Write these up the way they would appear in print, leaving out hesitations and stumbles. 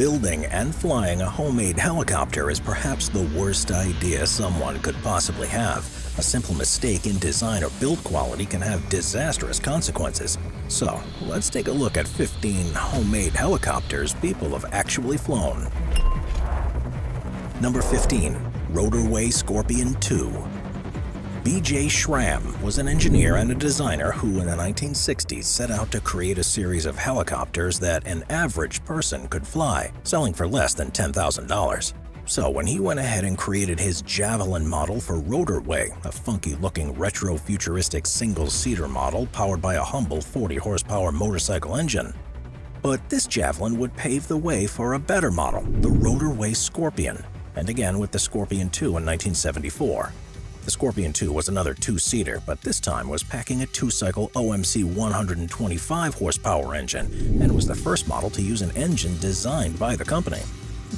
building and flying a homemade helicopter is perhaps the worst idea someone could possibly have. A simple mistake in design or build quality can have disastrous consequences. So, let's take a look at 15 homemade helicopters people have actually flown. Number 15. Rotorway Scorpion 2. B.J. Schramm was an engineer and a designer who in the 1960s set out to create a series of helicopters that an average person could fly, selling for less than $10,000. So when he went ahead and created his Javelin model for Rotorway, a funky-looking retro-futuristic single-seater model powered by a humble 40-horsepower motorcycle engine. But this Javelin would pave the way for a better model, the Rotorway Scorpion, and again with the Scorpion II in 1974. The Scorpion II was another two-seater, but this time was packing a two-cycle OMC 125-horsepower engine and was the first model to use an engine designed by the company.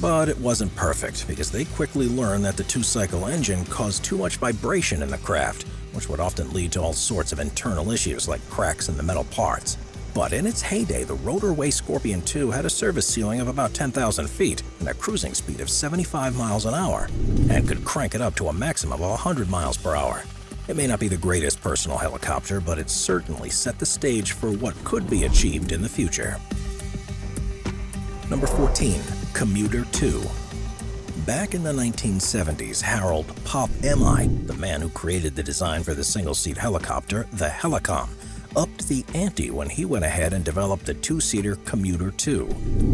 But it wasn't perfect, because they quickly learned that the two-cycle engine caused too much vibration in the craft, which would often lead to all sorts of internal issues like cracks in the metal parts. But in its heyday, the Rotorway Scorpion II had a service ceiling of about 10,000 feet and a cruising speed of 75 miles an hour, and could crank it up to a maximum of 100 miles per hour. It may not be the greatest personal helicopter, but it certainly set the stage for what could be achieved in the future. Number 14. Commuter II. Back in the 1970s, Harold Pop M.I., the man who created the design for the single-seat helicopter, the Helicom, upped the ante when he went ahead and developed the two-seater Commuter II.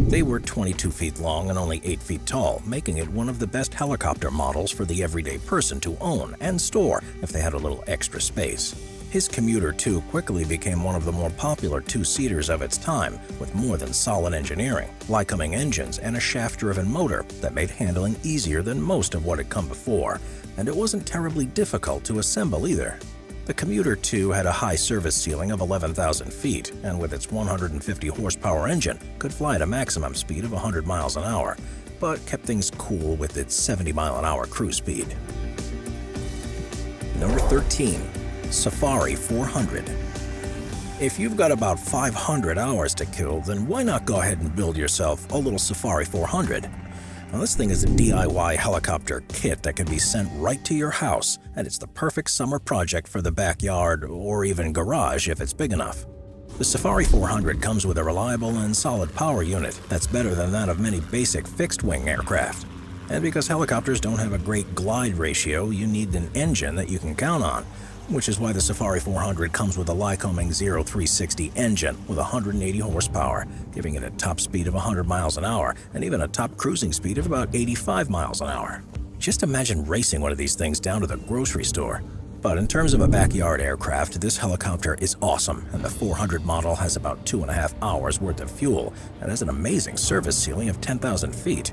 They were 22 feet long and only 8 feet tall, making it one of the best helicopter models for the everyday person to own and store if they had a little extra space. His Commuter II quickly became one of the more popular two-seaters of its time, with more than solid engineering, Lycoming engines, and a shaft-driven motor that made handling easier than most of what had come before, and it wasn't terribly difficult to assemble either. The Commuter II had a high service ceiling of 11,000 feet, and with its 150-horsepower engine, could fly at a maximum speed of 100 miles an hour, but kept things cool with its 70-mile-an-hour cruise speed. Number 13. Safari 400. If you've got about 500 hours to kill, then why not go ahead and build yourself a little Safari 400? Now, this thing is a DIY helicopter kit that can be sent right to your house, and it's the perfect summer project for the backyard or even garage if it's big enough. The Safari 400 comes with a reliable and solid power unit that's better than that of many basic fixed-wing aircraft. And because helicopters don't have a great glide ratio, you need an engine that you can count on, which is why the Safari 400 comes with a Lycoming O-360 engine with 180 horsepower, giving it a top speed of 100 miles an hour and even a top cruising speed of about 85 miles an hour. Just imagine racing one of these things down to the grocery store. But in terms of a backyard aircraft, this helicopter is awesome, and the 400 model has about 2.5 hours worth of fuel and has an amazing service ceiling of 10,000 feet.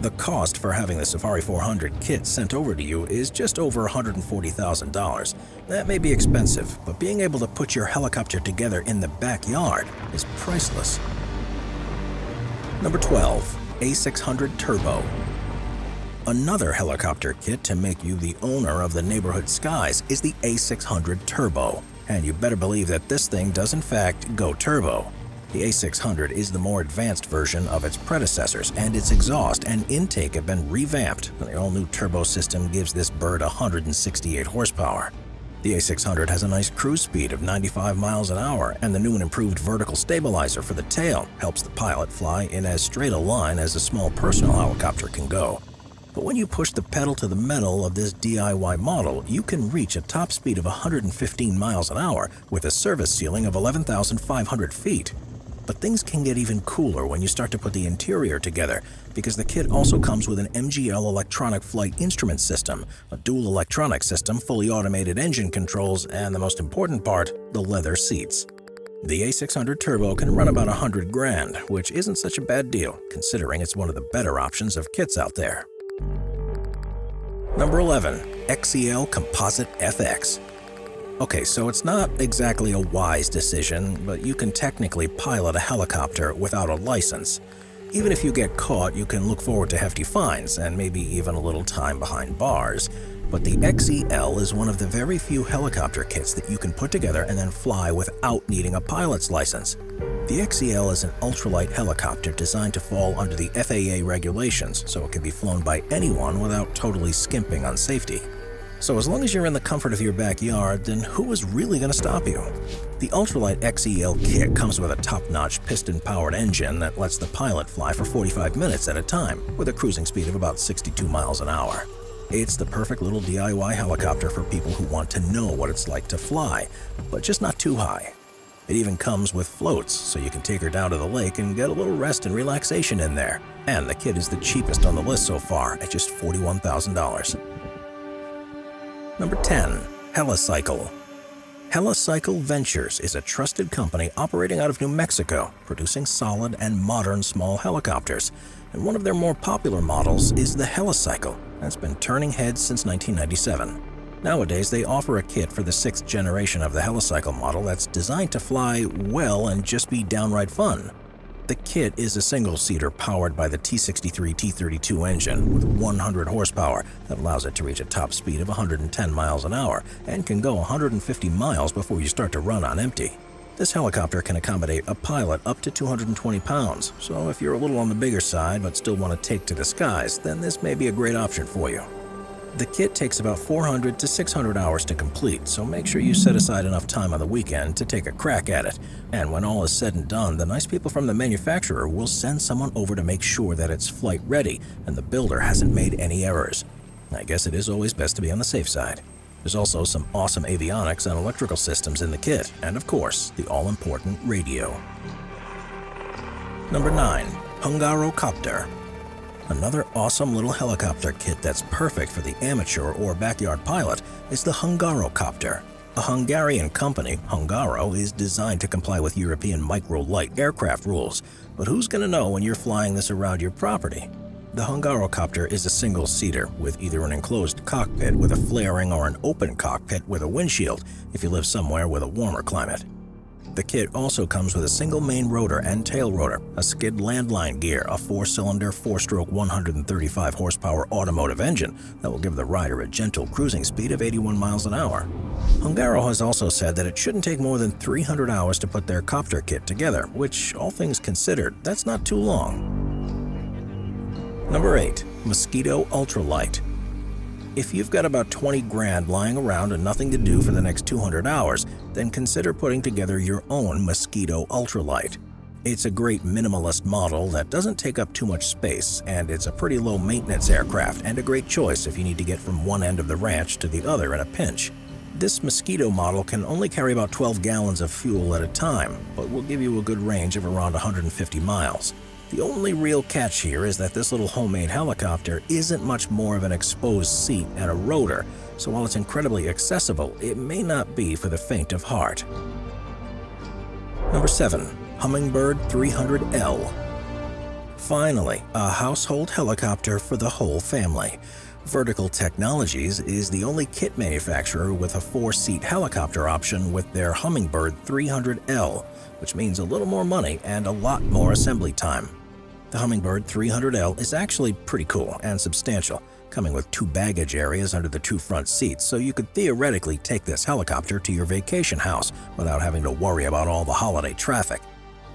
The cost for having the Safari 400 kit sent over to you is just over $140,000. That may be expensive, but being able to put your helicopter together in the backyard is priceless. Number 12. A600 Turbo. Another helicopter kit to make you the owner of the neighborhood skies is the A600 Turbo, and you better believe that this thing does in fact go turbo. The A600 is the more advanced version of its predecessors, and its exhaust and intake have been revamped, and the all-new turbo system gives this bird 168 horsepower. The A600 has a nice cruise speed of 95 miles an hour, and the new and improved vertical stabilizer for the tail helps the pilot fly in as straight a line as a small personal helicopter can go. But when you push the pedal to the metal of this DIY model, you can reach a top speed of 115 miles an hour with a service ceiling of 11,500 feet. But things can get even cooler when you start to put the interior together, because the kit also comes with an MGL electronic flight instrument system, a dual electronic system, fully automated engine controls, and the most important part, the leather seats. The A600 Turbo can run about $100,000, which isn't such a bad deal, considering it's one of the better options of kits out there. Number 11. XEL Composite FX. Okay, so it's not exactly a wise decision, but you can technically pilot a helicopter without a license. Even if you get caught, you can look forward to hefty fines and maybe even a little time behind bars. But the XEL is one of the very few helicopter kits that you can put together and then fly without needing a pilot's license. The XEL is an ultralight helicopter designed to fall under the FAA regulations, so it can be flown by anyone without totally skimping on safety. So as long as you're in the comfort of your backyard, then who is really going to stop you? The ultralight XEL kit comes with a top-notch piston-powered engine that lets the pilot fly for 45 minutes at a time, with a cruising speed of about 62 miles an hour. It's the perfect little DIY helicopter for people who want to know what it's like to fly, but just not too high. It even comes with floats, so you can take her down to the lake and get a little rest and relaxation in there. And the kit is the cheapest on the list so far, at just $41,000. Number 10. Helicycle. Helicycle Ventures is a trusted company operating out of New Mexico, producing solid and modern small helicopters. And one of their more popular models is the Helicycle, that's been turning heads since 1997. Nowadays, they offer a kit for the 6th generation of the Helicycle model that's designed to fly well and just be downright fun. The kit is a single-seater powered by the T63-T32 engine with 100 horsepower that allows it to reach a top speed of 110 miles an hour and can go 150 miles before you start to run on empty. This helicopter can accommodate a pilot up to 220 pounds, so if you're a little on the bigger side but still want to take to the skies, then this may be a great option for you. The kit takes about 400 to 600 hours to complete, so make sure you set aside enough time on the weekend to take a crack at it. And when all is said and done, the nice people from the manufacturer will send someone over to make sure that it's flight ready and the builder hasn't made any errors. I guess it is always best to be on the safe side. There's also some awesome avionics and electrical systems in the kit, and of course, the all-important radio. Number 9. Hungarocopter. Another awesome little helicopter kit that's perfect for the amateur or backyard pilot is the Hungarocopter. A Hungarian company, Hungaro, is designed to comply with European micro-light aircraft rules, but who's going to know when you're flying this around your property? The Hungarocopter is a single-seater with either an enclosed cockpit with a flaring or an open cockpit with a windshield if you live somewhere with a warmer climate. The kit also comes with a single main rotor and tail rotor, a skid landline gear, a 4-cylinder, 4-stroke 135-horsepower automotive engine that will give the rider a gentle cruising speed of 81 miles an hour. Hungaro has also said that it shouldn't take more than 300 hours to put their copter kit together, which, all things considered, that's not too long. Number 8. Mosquito Ultralight. If you've got about 20 grand lying around and nothing to do for the next 200 hours, then consider putting together your own Mosquito Ultralight. It's a great minimalist model that doesn't take up too much space, and it's a pretty low maintenance aircraft and a great choice if you need to get from one end of the ranch to the other in a pinch. This Mosquito model can only carry about 12 gallons of fuel at a time, but will give you a good range of around 150 miles. The only real catch here is that this little homemade helicopter isn't much more of an exposed seat and a rotor, so while it's incredibly accessible, it may not be for the faint of heart. Number 7. Hummingbird 300L. Finally, a household helicopter for the whole family. Vertical Technologies is the only kit manufacturer with a 4-seat helicopter option with their Hummingbird 300L, which means a little more money and a lot more assembly time. The Hummingbird 300L is actually pretty cool and substantial, coming with 2 baggage areas under the 2 front seats, so you could theoretically take this helicopter to your vacation house without having to worry about all the holiday traffic.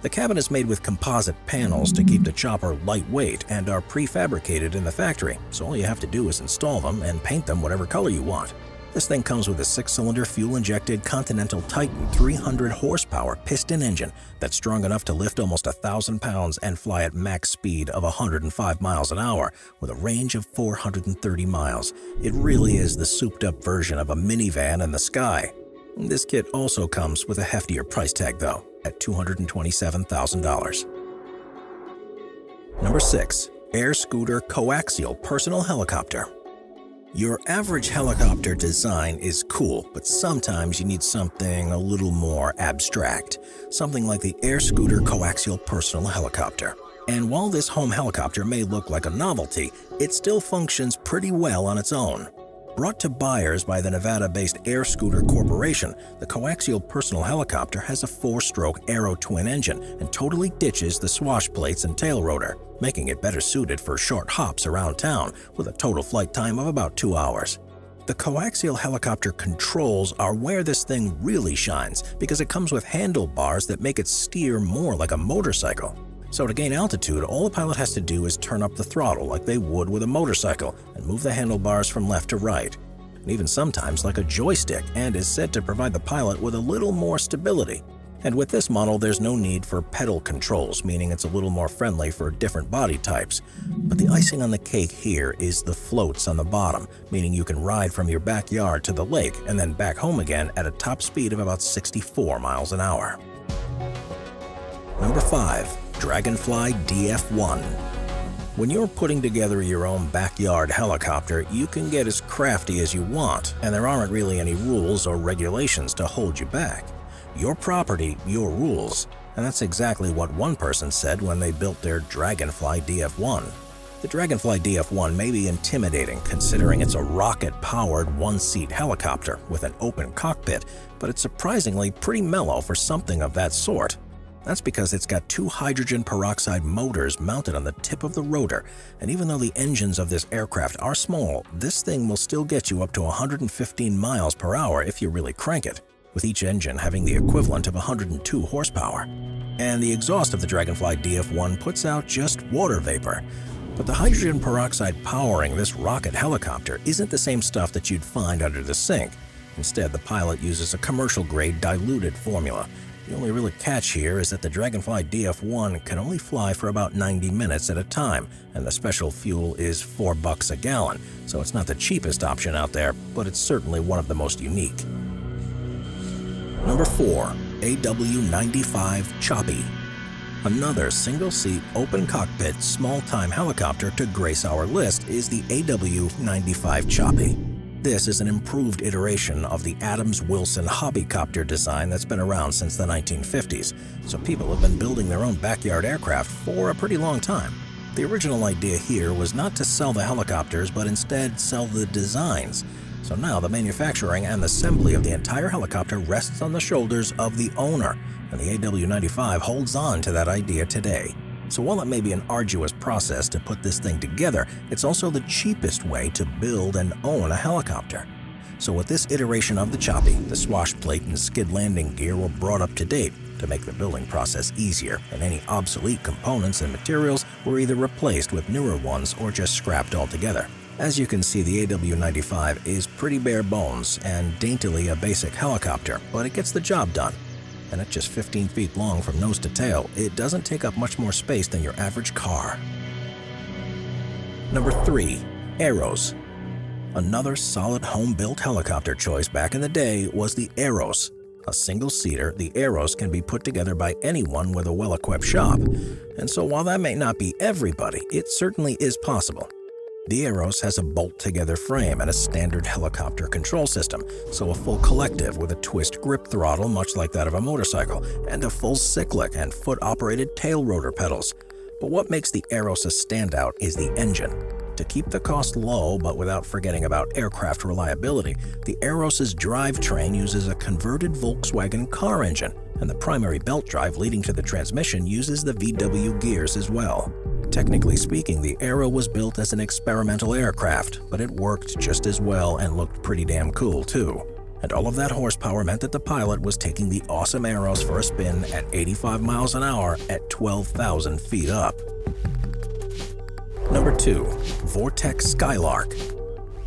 The cabin is made with composite panels to keep the chopper lightweight and are prefabricated in the factory, so all you have to do is install them and paint them whatever color you want. This thing comes with a 6-cylinder fuel-injected Continental Titan 300-horsepower piston engine that's strong enough to lift almost 1,000 pounds and fly at max speed of 105 miles an hour with a range of 430 miles. It really is the souped-up version of a minivan in the sky. This kit also comes with a heftier price tag, though, at $227,000. Number 6. Air Scooter Coaxial Personal Helicopter. Your average helicopter design is cool, but sometimes you need something a little more abstract. Something like the Air Scooter Coaxial Personal Helicopter. And while this home helicopter may look like a novelty, it still functions pretty well on its own. Brought to buyers by the Nevada-based Air Scooter Corporation, the Coaxial Personal Helicopter has a 4-stroke aero twin engine and totally ditches the swash plates and tail rotor, making it better suited for short hops around town with a total flight time of about 2 hours. The coaxial helicopter controls are where this thing really shines, because it comes with handlebars that make it steer more like a motorcycle. So to gain altitude, all the pilot has to do is turn up the throttle like they would with a motorcycle and move the handlebars from left to right, and even sometimes like a joystick, and is said to provide the pilot with a little more stability. And with this model, there's no need for pedal controls, meaning it's a little more friendly for different body types. But the icing on the cake here is the floats on the bottom, meaning you can ride from your backyard to the lake and then back home again at a top speed of about 64 miles an hour. Number 5. Dragonfly DF-1. When you're putting together your own backyard helicopter, you can get as crafty as you want, and there aren't really any rules or regulations to hold you back. Your property, your rules. And that's exactly what one person said when they built their Dragonfly DF-1. The Dragonfly DF-1 may be intimidating considering it's a rocket-powered one-seat helicopter with an open cockpit, but it's surprisingly pretty mellow for something of that sort. That's because it's got two hydrogen peroxide motors mounted on the tip of the rotor, and even though the engines of this aircraft are small, this thing will still get you up to 115 miles per hour if you really crank it, with each engine having the equivalent of 102 horsepower. And the exhaust of the Dragonfly DF-1 puts out just water vapor. But the hydrogen peroxide powering this rocket helicopter isn't the same stuff that you'd find under the sink. Instead, the pilot uses a commercial-grade diluted formula. The only real catch here is that the Dragonfly DF-1 can only fly for about 90 minutes at a time, and the special fuel is $4 a gallon, so it's not the cheapest option out there, but it's certainly one of the most unique. Number 4. AW95 Choppy. Another single-seat, open-cockpit, small-time helicopter to grace our list is the AW95 Choppy. This is an improved iteration of the Adams-Wilson hobbycopter design that's been around since the 1950s, so people have been building their own backyard aircraft for a pretty long time. The original idea here was not to sell the helicopters, but instead sell the designs. So now the manufacturing and assembly of the entire helicopter rests on the shoulders of the owner, and the AW95 holds on to that idea today. So while it may be an arduous process to put this thing together, it's also the cheapest way to build and own a helicopter. So with this iteration of the Choppy, the swashplate and skid landing gear were brought up to date to make the building process easier, and any obsolete components and materials were either replaced with newer ones or just scrapped altogether. As you can see, the AW95 is pretty bare bones and daintily a basic helicopter, but it gets the job done. And at just 15 feet long from nose to tail, it doesn't take up much more space than your average car. Number 3. Aeros. Another solid home-built helicopter choice back in the day was the Aeros. A single-seater, the Aeros can be put together by anyone with a well-equipped shop. And so while that may not be everybody, it certainly is possible. The Aeros has a bolt-together frame and a standard helicopter control system, so a full collective with a twist grip throttle much like that of a motorcycle, and a full cyclic and foot-operated tail rotor pedals. But what makes the Aeros a standout is the engine. To keep the cost low but without forgetting about aircraft reliability, the Aeros's drivetrain uses a converted Volkswagen car engine, and the primary belt drive leading to the transmission uses the VW gears as well. Technically speaking, the Aero was built as an experimental aircraft, but it worked just as well and looked pretty damn cool too. And all of that horsepower meant that the pilot was taking the awesome Aeros for a spin at 85 miles an hour at 12,000 feet up. Number 2. Vortech Skylark.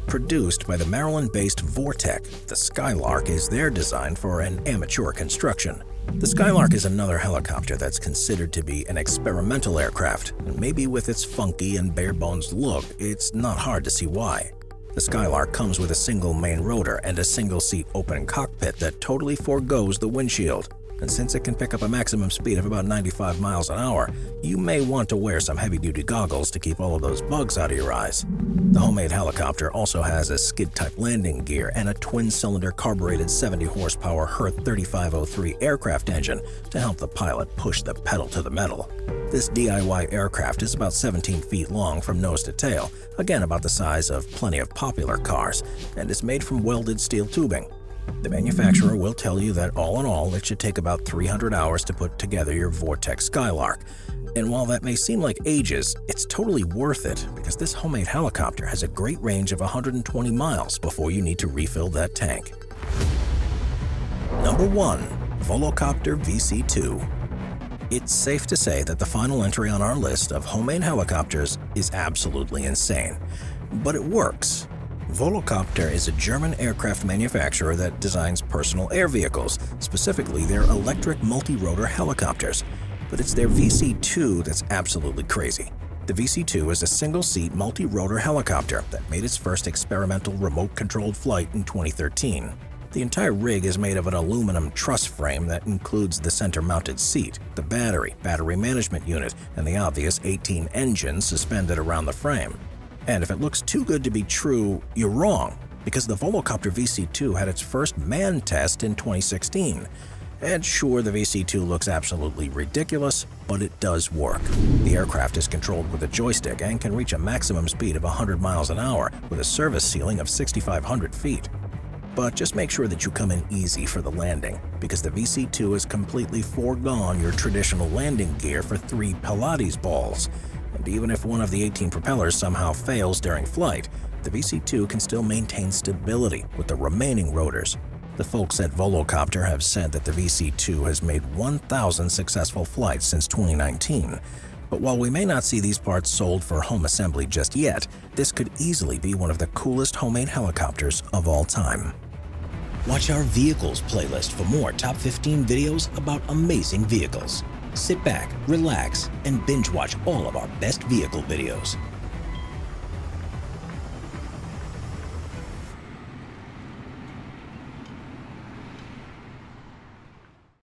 Produced by the Maryland-based Vortech, the Skylark is their design for an amateur construction. The Skylark is another helicopter that's considered to be an experimental aircraft, and maybe with its funky and bare-bones look, it's not hard to see why. The Skylark comes with a single main rotor and a single-seat open cockpit that totally forgoes the windshield, and since it can pick up a maximum speed of about 95 miles an hour, you may want to wear some heavy-duty goggles to keep all of those bugs out of your eyes. The homemade helicopter also has a skid-type landing gear and a twin-cylinder carbureted 70-horsepower Hirth 3503 aircraft engine to help the pilot push the pedal to the metal. This DIY aircraft is about 17 feet long from nose to tail, again about the size of plenty of popular cars, and is made from welded steel tubing. The manufacturer will tell you that all in all, it should take about 300 hours to put together your Vortech Skylark. And while that may seem like ages, it's totally worth it because this homemade helicopter has a great range of 120 miles before you need to refill that tank. Number 1. Volocopter VC2. It's safe to say that the final entry on our list of homemade helicopters is absolutely insane. But it works. Volocopter is a German aircraft manufacturer that designs personal air vehicles, specifically their electric multi-rotor helicopters. But it's their VC2 that's absolutely crazy. The VC2 is a single-seat multi-rotor helicopter that made its first experimental remote-controlled flight in 2013. The entire rig is made of an aluminum truss frame that includes the center-mounted seat, the battery, battery management unit, and the obvious 18 engines suspended around the frame. And if it looks too good to be true, you're wrong, because the Volocopter VC2 had its first manned test in 2016. And sure, the VC2 looks absolutely ridiculous, but it does work. The aircraft is controlled with a joystick and can reach a maximum speed of 100 miles an hour with a service ceiling of 6,500 feet. But just make sure that you come in easy for the landing, because the VC2 has completely foregone your traditional landing gear for 3 Pilates balls. And even if one of the 18 propellers somehow fails during flight, the VC2 can still maintain stability with the remaining rotors. The folks at Volocopter have said that the VC2 has made 1,000 successful flights since 2019. But while we may not see these parts sold for home assembly just yet, this could easily be one of the coolest homemade helicopters of all time. Watch our Vehicles playlist for more top 15 videos about amazing vehicles. Sit back, relax, and binge watch all of our best vehicle videos.